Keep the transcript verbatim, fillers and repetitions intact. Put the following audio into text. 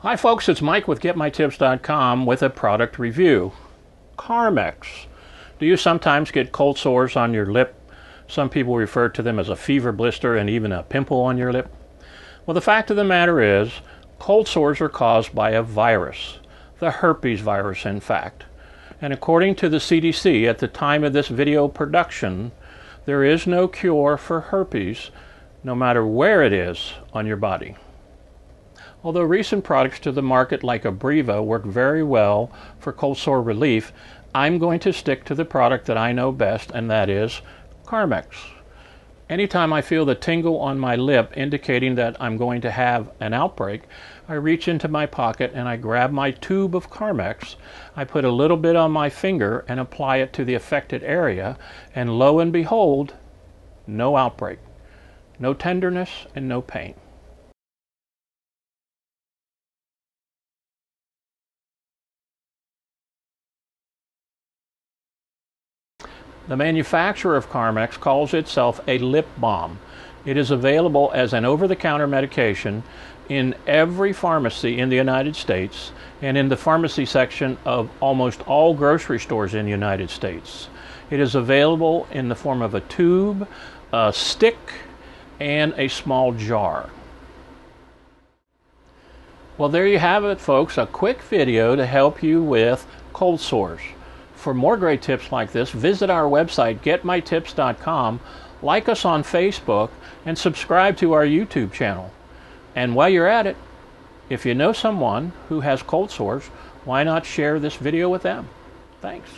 Hi folks, it's Mike with Get My Tips dot com with a product review. Carmex. Do you sometimes get cold sores on your lip? Some people refer to them as a fever blister and even a pimple on your lip. Well, the fact of the matter is, cold sores are caused by a virus. The herpes virus, in fact. And according to the C D C, at the time of this video production, there is no cure for herpes, no matter where it is on your body. Although recent products to the market like Abreva work very well for cold sore relief, I'm going to stick to the product that I know best, and that is Carmex. Anytime I feel the tingle on my lip indicating that I'm going to have an outbreak, I reach into my pocket and I grab my tube of Carmex. I put a little bit on my finger and apply it to the affected area, and lo and behold, no outbreak, no tenderness, and no pain. The manufacturer of Carmex calls itself a lip balm. It is available as an over-the-counter medication in every pharmacy in the United States and in the pharmacy section of almost all grocery stores in the United States. It is available in the form of a tube, a stick, and a small jar. Well, there you have it, folks. A quick video to help you with cold sores. For more great tips like this, visit our website, Get My Tips dot com, like us on Facebook, and subscribe to our YouTube channel. And while you're at it, if you know someone who has cold sores, why not share this video with them? Thanks.